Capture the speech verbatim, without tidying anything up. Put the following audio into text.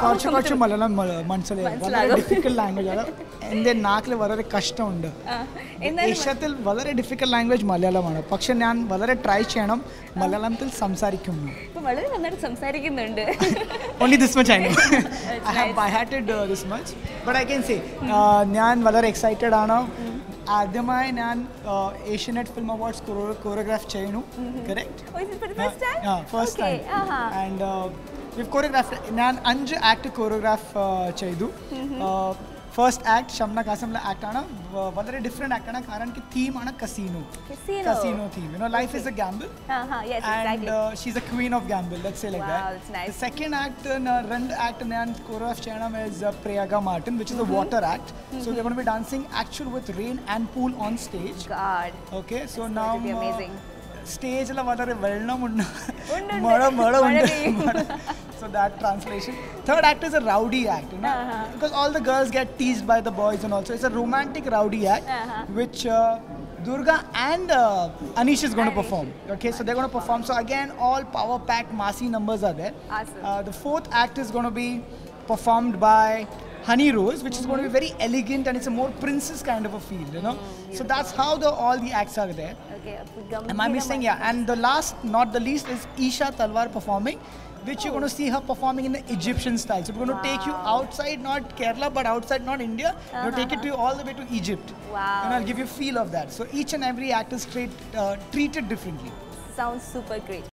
Korchu Malala Mansale. Very difficult language. And then Nakle very kashtam undu. Ishatil very difficult language Malayalam aanu. Pakshe naan very try cheyanam Malayalamil samsarikkunnu. Appo Malayalam nannayi samsarikkunnundu. Only this much I know. I have byhatted uh, this much. But I can say naan very excited aanu. Adamai Nan Asianet Film Awards choreographed Chayanu, correct? Oh, is it for the first time? Yeah, first okay. time. Uh -huh. And uh, we've choreographed, Nan Anj act choreograph Chaydu. First act, Shamna Kasamla act ana, very different act ana, karan ki theme ana casino. Casino. Casino theme. You know, life okay. is a gamble. Uh -huh. Yes, and, exactly. And uh, she's a queen of gamble, let's say like wow, that. Wow, that's nice. The second act, Rand act Nan choreographed Chayanam is uh, Prayaga Martin, which is mm -hmm. a water act. Mm -hmm. So they're going to be dancing actual with rain and pool on stage. God. Okay, so that's now. Going to be amazing. Uh, Stage la vadare velna munna, murder murder unda. So that translation. Third act is a rowdy act, you know, uh -huh. because all the girls get teased by the boys and also it's a romantic rowdy act, uh -huh. which uh, Durga and uh, Anish is going to perform. Okay, so they're going to perform. So again, all power-packed Masi numbers are there. Awesome. Uh, the fourth act is going to be performed by Honey Rose, which mm -hmm. is going to be very elegant and it's a more princess kind of a feel, you know. Mm, so that's how the all the acts are there. Okay. Am I missing? Yeah. And the last, not the least, is Isha Talwar performing, which oh. you're going to see her performing in the Egyptian style. So we're going wow. to take you outside, not Kerala, but outside, not India. Uh-huh. We'll take it to you all the way to Egypt. Wow. And I'll give you a feel of that. So each and every act is treat, uh, treated differently. Sounds super great.